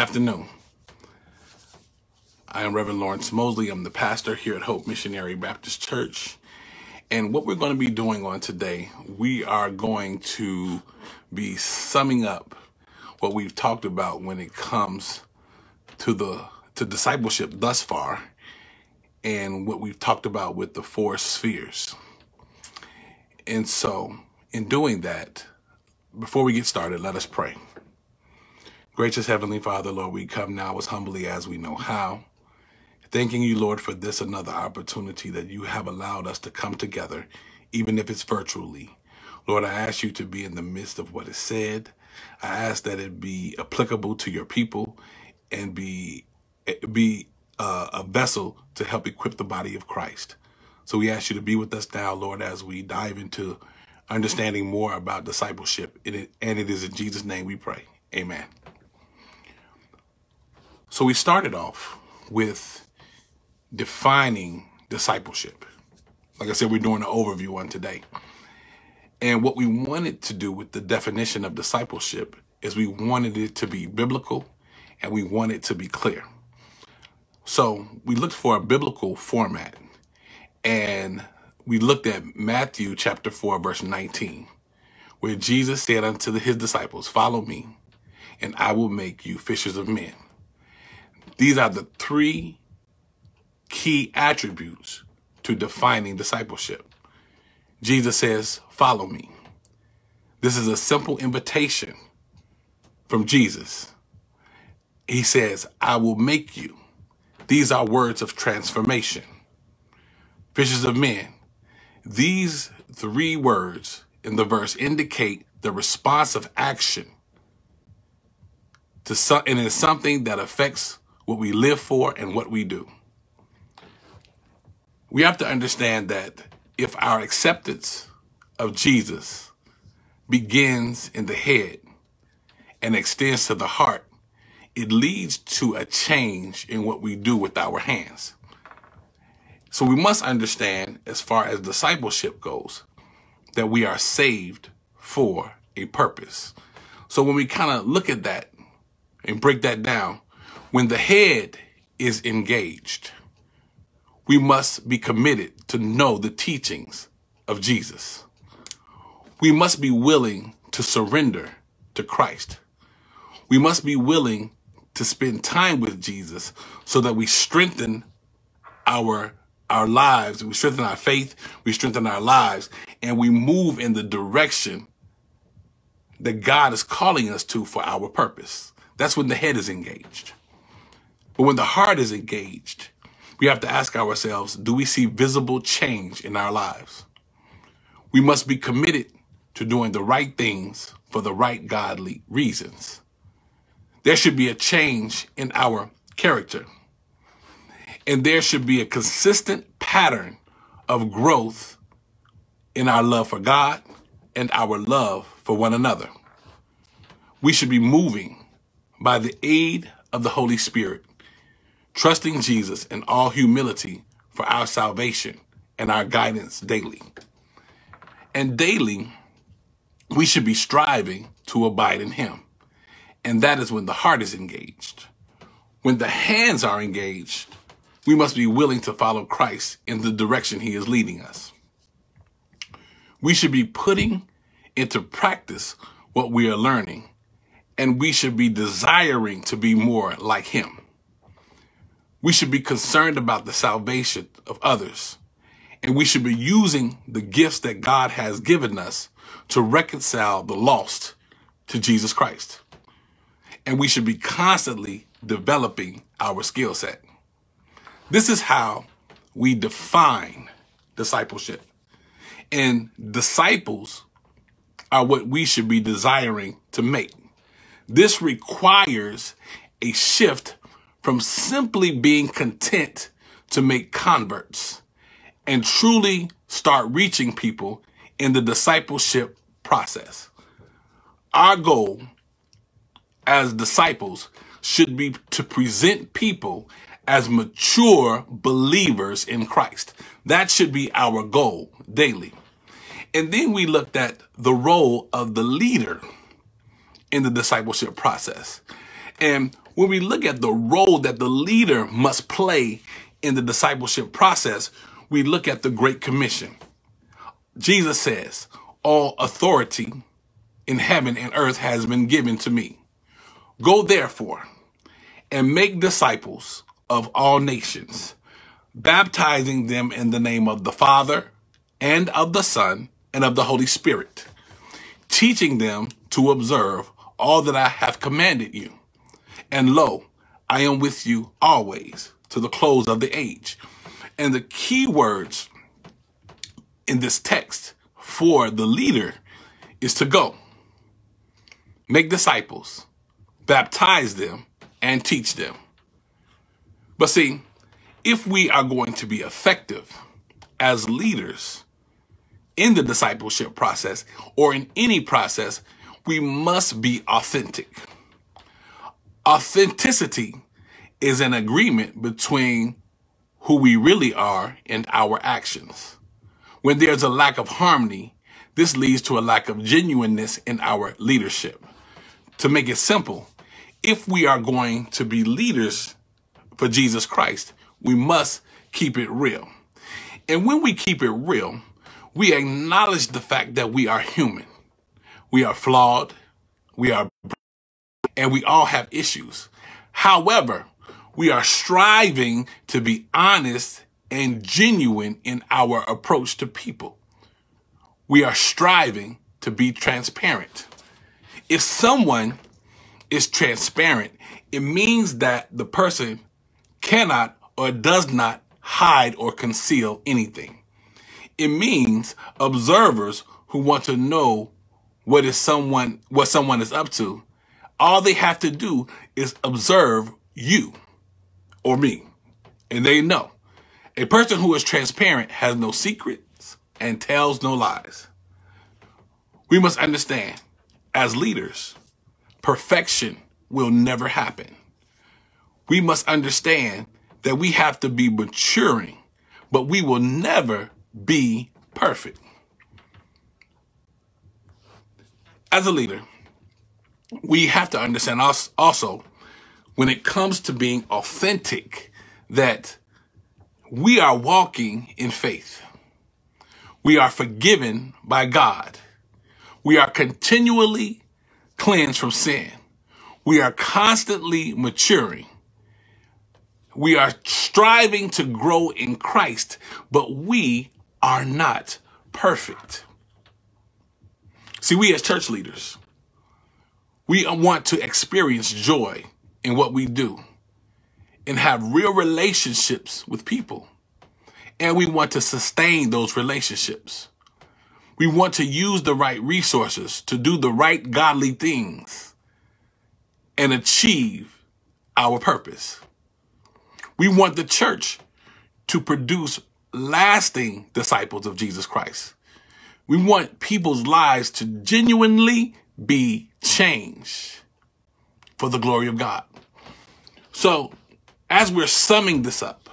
afternoon. I am Reverend Lawrence Mosley. I'm the pastor here at Hope Missionary Baptist Church. And what we're going to be doing on today, we are going to be summing up what we've talked about when it comes to discipleship thus far, and what we've talked about with the four spheres. And so in doing that, before we get started, let us pray. Gracious Heavenly Father, Lord, we come now as humbly as we know how, thanking you, Lord, for this another opportunity that you have allowed us to come together, even if it's virtually. Lord, I ask you to be in the midst of what is said. I ask that it be applicable to your people and be a vessel to help equip the body of Christ. So we ask you to be with us now, Lord, as we dive into understanding more about discipleship. And it is in Jesus' name we pray. Amen. So we started off with defining discipleship. Like I said, we're doing an overview on today. And what we wanted to do with the definition of discipleship is we wanted it to be biblical and we wanted it to be clear. So we looked for a biblical format and we looked at Matthew chapter 4, verse 19, where Jesus said unto his disciples, "Follow me and I will make you fishers of men." These are the three key attributes to defining discipleship. Jesus says, "Follow me." This is a simple invitation from Jesus. He says, "I will make you." These are words of transformation. Fishers of men. These three words in the verse indicate the response of action. And it is something that affects what we live for and what we do. We have to understand that if our acceptance of Jesus begins in the head and extends to the heart, it leads to a change in what we do with our hands. So we must understand, as far as discipleship goes, that we are saved for a purpose. So when we kind of look at that and break that down, when the head is engaged, we must be committed to know the teachings of Jesus. We must be willing to surrender to Christ. We must be willing to spend time with Jesus so that we strengthen our lives, we strengthen our faith, we strengthen our lives, and we move in the direction that God is calling us to for our purpose. That's when the head is engaged. But when the heart is engaged, we have to ask ourselves, do we see visible change in our lives? We must be committed to doing the right things for the right godly reasons. There should be a change in our character. And there should be a consistent pattern of growth in our love for God and our love for one another. We should be moving by the aid of the Holy Spirit, trusting Jesus in all humility for our salvation and our guidance daily. And daily, we should be striving to abide in him. And that is when the heart is engaged. When the hands are engaged, we must be willing to follow Christ in the direction he is leading us. We should be putting into practice what we are learning, and we should be desiring to be more like him. We should be concerned about the salvation of others, and we should be using the gifts that God has given us to reconcile the lost to Jesus Christ. And we should be constantly developing our skill set. This is how we define discipleship. And disciples are what we should be desiring to make. This requires a shift from simply being content to make converts and truly start reaching people in the discipleship process. Our goal as disciples should be to present people as mature believers in Christ. That should be our goal daily. And then we looked at the role of the leader in the discipleship process. And when we look at the role that the leader must play in the discipleship process, we look at the Great Commission. Jesus says, "All authority in heaven and earth has been given to me. Go therefore and make disciples of all nations, baptizing them in the name of the Father and of the Son and of the Holy Spirit, teaching them to observe all that I have commanded you. And lo, I am with you always to the close of the age." And the key words in this text for the leader is to go, make disciples, baptize them, and teach them. But see, if we are going to be effective as leaders in the discipleship process or in any process, we must be authentic. Authenticity is an agreement between who we really are and our actions. When there's a lack of harmony, this leads to a lack of genuineness in our leadership. To make it simple, if we are going to be leaders for Jesus Christ, we must keep it real. And when we keep it real, we acknowledge the fact that we are human. We are flawed. We are broken, and we all have issues. However, we are striving to be honest and genuine in our approach to people. We are striving to be transparent. If someone is transparent, it means that the person cannot or does not hide or conceal anything. It means observers who want to know what someone is up to, all they have to do is observe you or me, and they know. A person who is transparent has no secrets and tells no lies. We must understand, as leaders, perfection will never happen. We must understand that we have to be maturing, but we will never be perfect. As a leader, we have to understand also, when it comes to being authentic, that we are walking in faith. We are forgiven by God. We are continually cleansed from sin. We are constantly maturing. We are striving to grow in Christ, but we are not perfect. See, we as church leaders, we want to experience joy in what we do and have real relationships with people. And we want to sustain those relationships. We want to use the right resources to do the right godly things and achieve our purpose. We want the church to produce lasting disciples of Jesus Christ. We want people's lives to genuinely be changed for the glory of God. So as we're summing this up,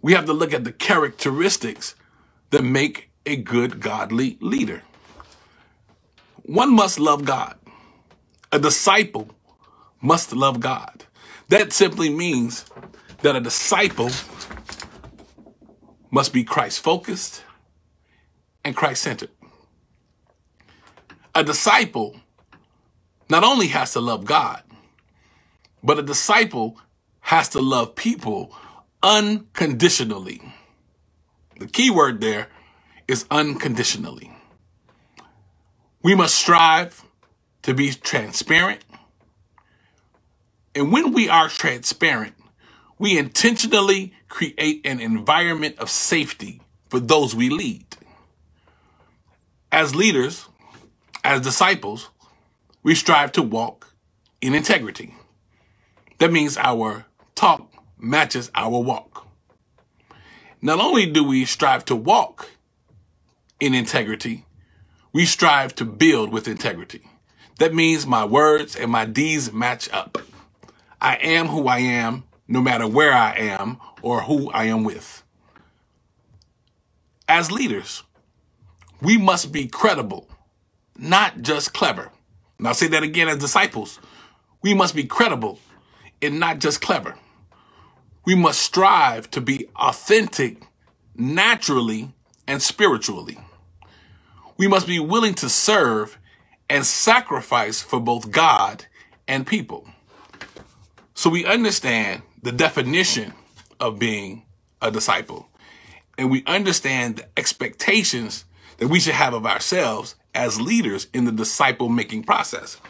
we have to look at the characteristics that make a good godly leader. One must love God. A disciple must love God. That simply means that a disciple must be Christ-focused and Christ-centered. A disciple not only has to love God, but a disciple has to love people unconditionally. The key word there is unconditionally. We must strive to be transparent. And when we are transparent, we intentionally create an environment of safety for those we lead. As leaders, as disciples, we strive to walk in integrity. That means our talk matches our walk. Not only do we strive to walk in integrity, we strive to build with integrity. That means my words and my deeds match up. I am who I am, no matter where I am or who I am with. As leaders, we must be credible, not just clever. And I'll say that again, as disciples, We must be credible and not just clever. We must strive to be authentic naturally and spiritually. We must be willing to serve and sacrifice for both God and people. So we understand the definition of being a disciple, and we understand the expectations that we should have of ourselves as leaders in the disciple making process.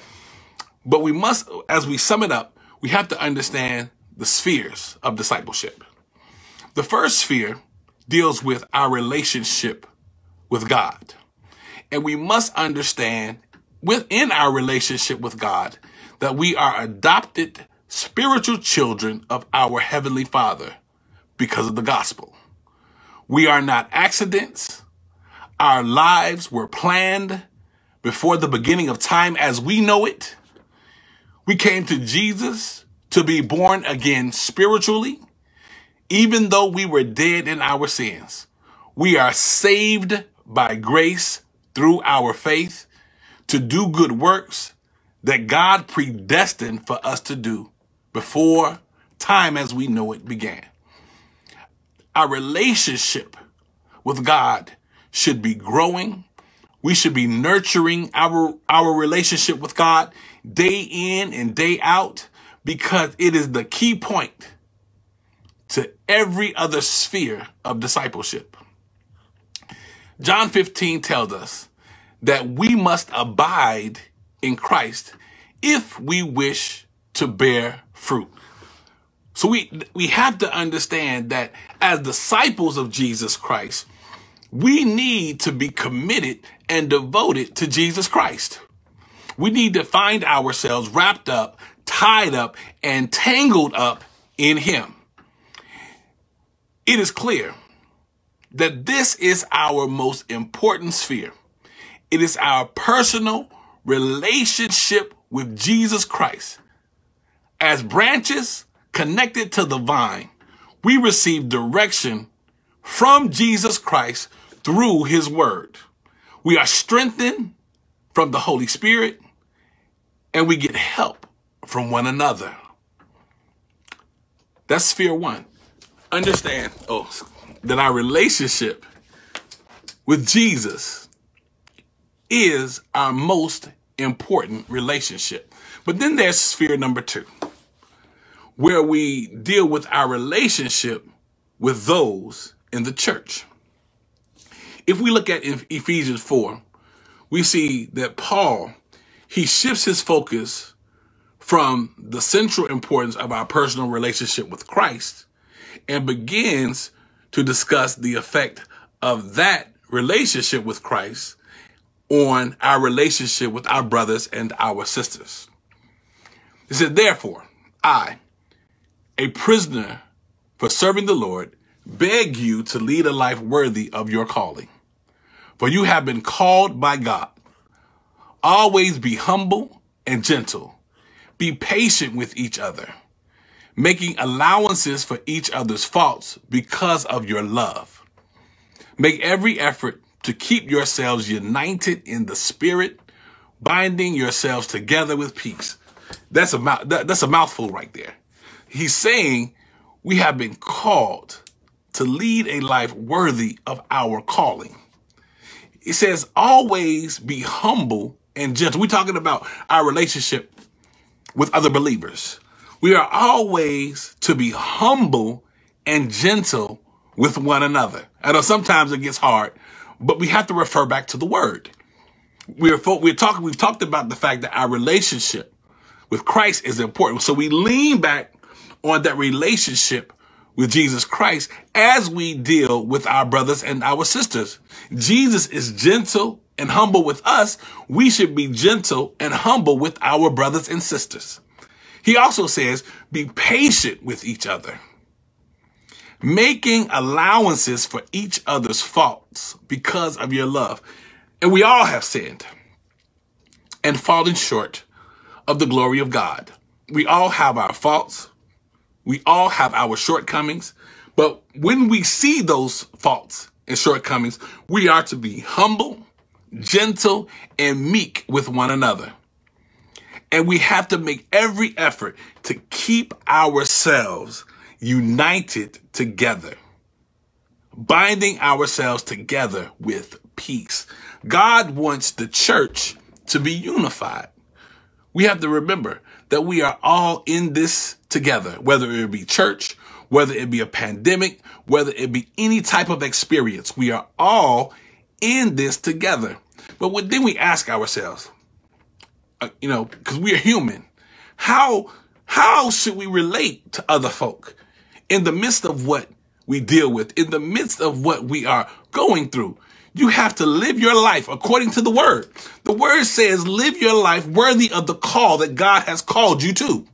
But we must, as we sum it up, we have to understand the spheres of discipleship. The first sphere deals with our relationship with God. And we must understand within our relationship with God that we are adopted spiritual children of our Heavenly Father because of the gospel. We are not accidents. Our lives were planned before the beginning of time as we know it. We came to Jesus to be born again spiritually, even though we were dead in our sins. We are saved by grace through our faith to do good works that God predestined for us to do before time as we know it began. Our relationship with God should be growing. We should be nurturing our relationship with God day in and day out, because it is the key point to every other sphere of discipleship. John 15 tells us that we must abide in Christ if we wish to bear fruit. So we have to understand that as disciples of Jesus Christ, we need to be committed and devoted to Jesus Christ. We need to find ourselves wrapped up, tied up, and tangled up in Him. It is clear that this is our most important sphere. It is our personal relationship with Jesus Christ. As branches connected to the vine, we receive direction from Jesus Christ through His word. We are strengthened from the Holy Spirit, and we get help from one another. That's sphere one. Understand that our relationship with Jesus is our most important relationship. But then there's sphere number two, where we deal with our relationship with those in the church. If we look at Ephesians 4, we see that Paul, he shifts his focus from the central importance of our personal relationship with Christ and begins to discuss the effect of that relationship with Christ on our relationship with our brothers and our sisters. He said, "Therefore, I, a prisoner for serving the Lord, beg you to lead a life worthy of your calling, for you have been called by God. Always be humble and gentle. Be patient with each other, making allowances for each other's faults because of your love. Make every effort to keep yourselves united in the Spirit, binding yourselves together with peace." That's a mouthful right there. He's saying we have been called to lead a life worthy of our calling. It says, always be humble and gentle. We're talking about our relationship with other believers. We are always to be humble and gentle with one another. I know sometimes it gets hard, but we have to refer back to the word. We've talked about the fact that our relationship with Christ is important. So we lean back on that relationship with Jesus Christ as we deal with our brothers and our sisters. Jesus is gentle and humble with us. We should be gentle and humble with our brothers and sisters. He also says, be patient with each other, making allowances for each other's faults because of your love. And we all have sinned and fallen short of the glory of God. We all have our faults. We all have our shortcomings, but when we see those faults and shortcomings, we are to be humble, gentle, and meek with one another. And we have to make every effort to keep ourselves united together, binding ourselves together with peace. God wants the church to be unified. We have to remember that we are all in this together, whether it be church, whether it be a pandemic, whether it be any type of experience. We are all in this together. But then we ask ourselves, you know, because we are human, how should we relate to other folk in the midst of what we deal with, in the midst of what we are going through? You have to live your life according to the word. The word says, live your life worthy of the call that God has called you to.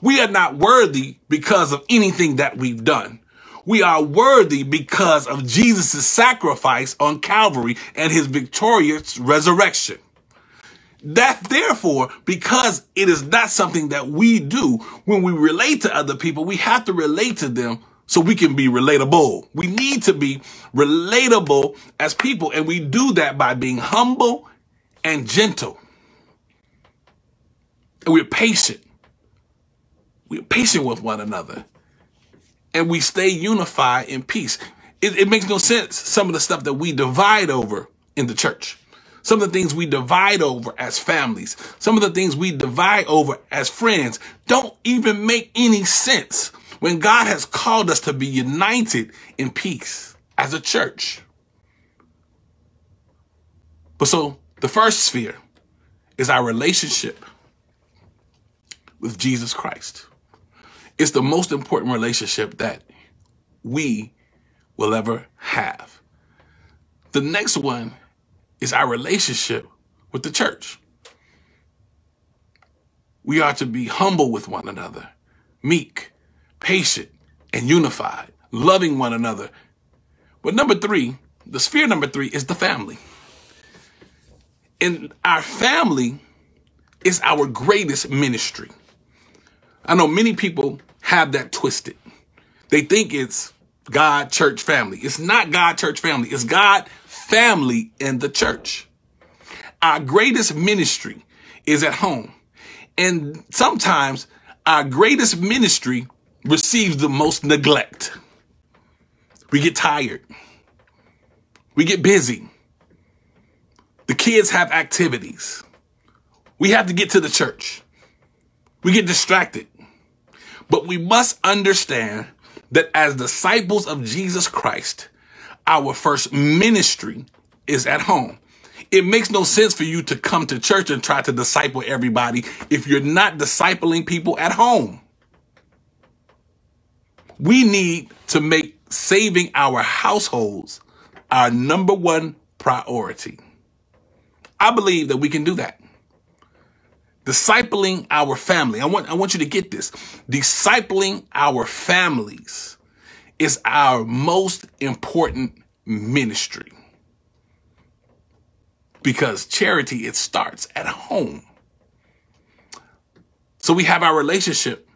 We are not worthy because of anything that we've done. We are worthy because of Jesus' sacrifice on Calvary and his victorious resurrection. That therefore, because it is not something that we do, when we relate to other people, we have to relate to them so we can be relatable. We need to be relatable as people, and we do that by being humble and gentle. And we're patient. We're patient with one another, and we stay unified in peace. It makes no sense, some of the stuff that we divide over in the church. Some of the things we divide over as families, some of the things we divide over as friends don't even make any sense when God has called us to be united in peace as a church. But so the first sphere is our relationship with Jesus Christ. It's the most important relationship that we will ever have. The next one is our relationship with the church. We are to be humble with one another, meek, patient, and unified, loving one another. But the sphere number three is the family. And our family is our greatest ministry. I know many people have that twisted. They think it's God, church, family. It's not God, church, family. It's God, family, and the church. Our greatest ministry is at home. And sometimes our greatest ministry receives the most neglect. We get tired. We get busy. The kids have activities. We have to get to the church. We get distracted. But we must understand that as disciples of Jesus Christ, our first ministry is at home. It makes no sense for you to come to church and try to disciple everybody if you're not discipling people at home. We need to make saving our households our number one priority. I believe that we can do that. Discipling our family. I want you to get this. Discipling our families is our most important ministry. Because charity, it starts at home. So we have our relationship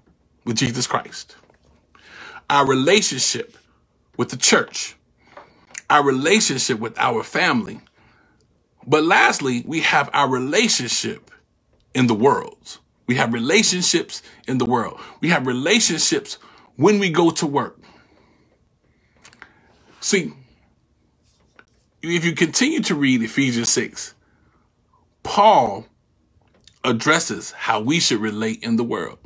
with Jesus Christ, our relationship with the church, our relationship with our family. But lastly, we have our relationship in the world. We have relationships in the world. We have relationships when we go to work. See, if you continue to read Ephesians 6, Paul addresses how we should relate in the world.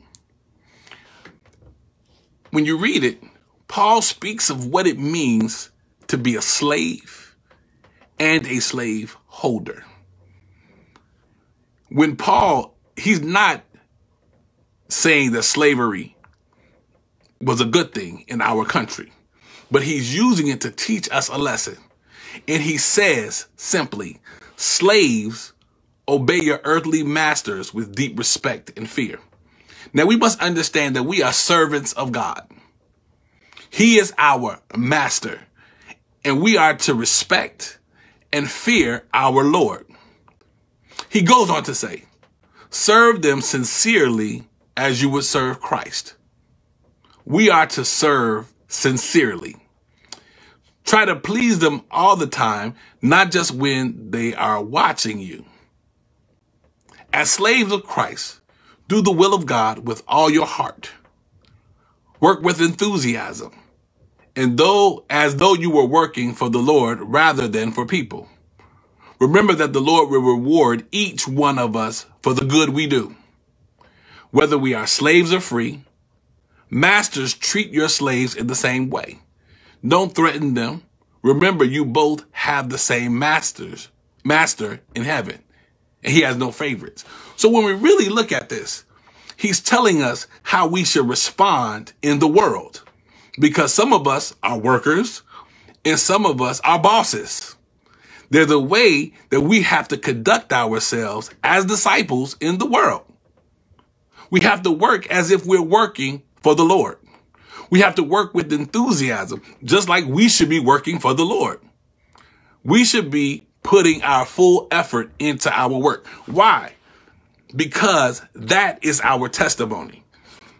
When you read it, Paul speaks of what it means to be a slave and a slave holder. When Paul, he's not saying that slavery was a good thing in our country, but he's using it to teach us a lesson. And he says simply, slaves, obey your earthly masters with deep respect and fear. Now, we must understand that we are servants of God. He is our master, and we are to respect and fear our Lord. He goes on to say, serve them sincerely as you would serve Christ. We are to serve sincerely. Try to please them all the time, not just when they are watching you. As slaves of Christ, do the will of God with all your heart. Work with enthusiasm, and as though you were working for the Lord rather than for people. Remember that the Lord will reward each one of us for the good we do. Whether we are slaves or free, masters, treat your slaves in the same way. Don't threaten them. Remember, you both have the same master in heaven, and he has no favorites. So when we really look at this, he's telling us how we should respond in the world, because some of us are workers and some of us are bosses. There's a way that we have to conduct ourselves as disciples in the world. We have to work as if we're working for the Lord. We have to work with enthusiasm, just like we should be working for the Lord. We should be putting our full effort into our work. Why? Because that is our testimony.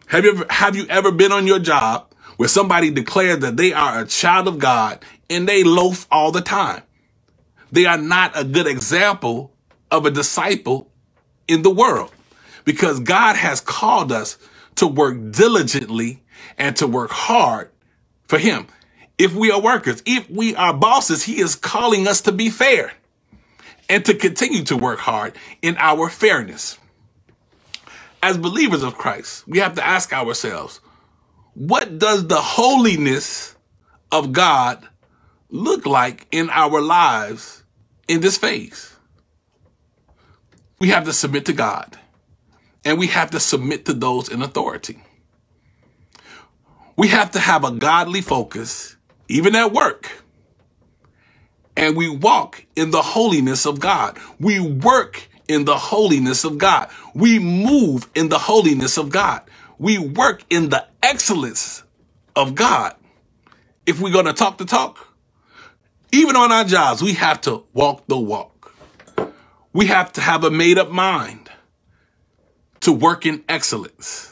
Have you ever been on your job where somebody declared that they are a child of God and they loaf all the time? They are not a good example of a disciple in the world, because God has called us to work diligently and to work hard for him. If we are workers, if we are bosses, he is calling us to be fair and to continue to work hard in our fairness. As believers of Christ, we have to ask ourselves, what does the holiness of God look like in our lives in this phase? We have to submit to God, and we have to submit to those in authority. We have to have a godly focus, even at work. And we walk in the holiness of God. We work in the holiness of God. We move in the holiness of God. We work in the excellence of God. If we're going to talk the talk, even on our jobs, we have to walk the walk. We have to have a made-up mind to work in excellence.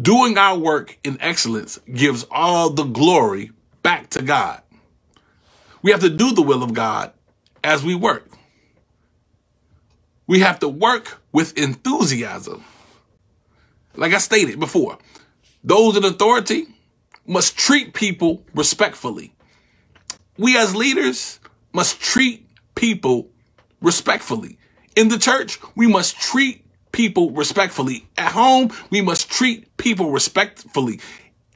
Doing our work in excellence gives all the glory back to God. We have to do the will of God as we work. We have to work with enthusiasm. Like I stated before, those in authority must treat people respectfully. We as leaders must treat people respectfully. In the church, we must treat people respectfully. At home, we must treat people respectfully.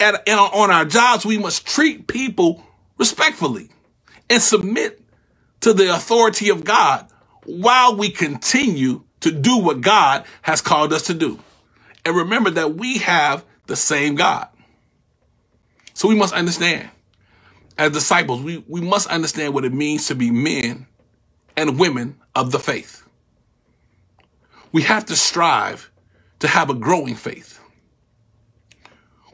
On our jobs, we must treat people respectfully and submit to the authority of God while we continue to do what God has called us to do. And remember that we have the same God. So we must understand, as disciples, we must understand what it means to be men and women of the faith. We have to strive to have a growing faith.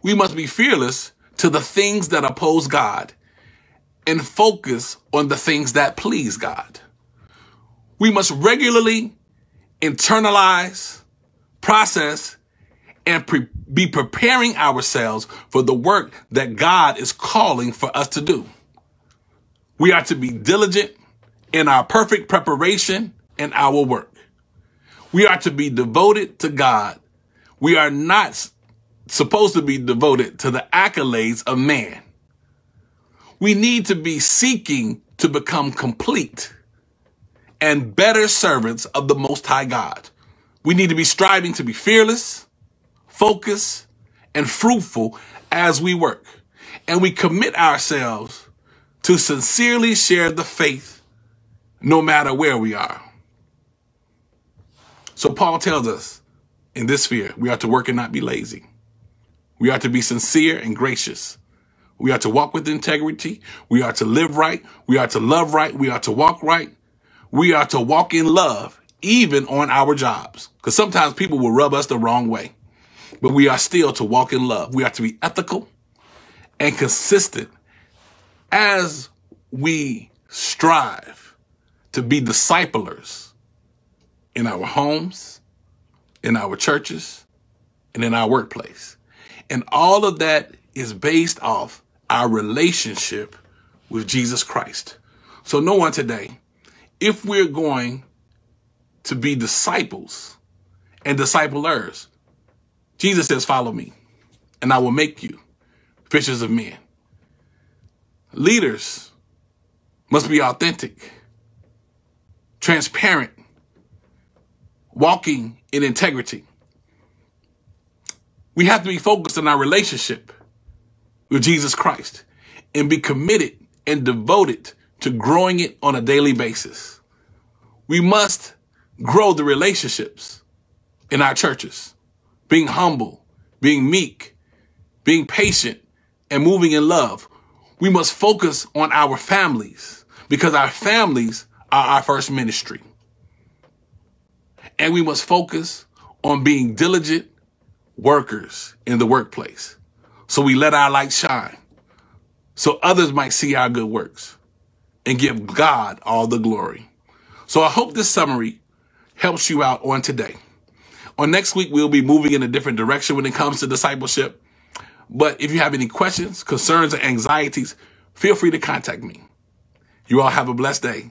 We must be fearless to the things that oppose God and focus on the things that please God. We must regularly internalize, process, and be preparing ourselves for the work that God is calling for us to do. We are to be diligent in our perfect preparation and our work. We are to be devoted to God. We are not supposed to be devoted to the accolades of man. We need to be seeking to become complete and better servants of the Most High God. We need to be striving to be fearless, focused, and fruitful as we work. And we commit ourselves to sincerely share the faith no matter where we are. So Paul tells us in this sphere, we are to work and not be lazy. We are to be sincere and gracious. We are to walk with integrity. We are to live right. We are to love right. We are to walk right. We are to walk in love, even on our jobs, because sometimes people will rub us the wrong way. But we are still to walk in love. We are to be ethical and consistent as we strive to be disciplers in our homes, in our churches, and in our workplace. And all of that is based off our relationship with Jesus Christ. So no one today, if we're going to be disciples and disciplers. Jesus says, follow me, and I will make you fishers of men. Leaders must be authentic, transparent, walking in integrity. We have to be focused on our relationship with Jesus Christ and be committed and devoted to growing it on a daily basis. We must grow the relationships in our churches, being humble, being meek, being patient, and moving in love. We must focus on our families because our families are our first ministry. And we must focus on being diligent workers in the workplace. So we let our light shine so others might see our good works and give God all the glory. So I hope this summary helps you out on today. On next week, we'll be moving in a different direction when it comes to discipleship. But if you have any questions, concerns, or anxieties, feel free to contact me. You all have a blessed day.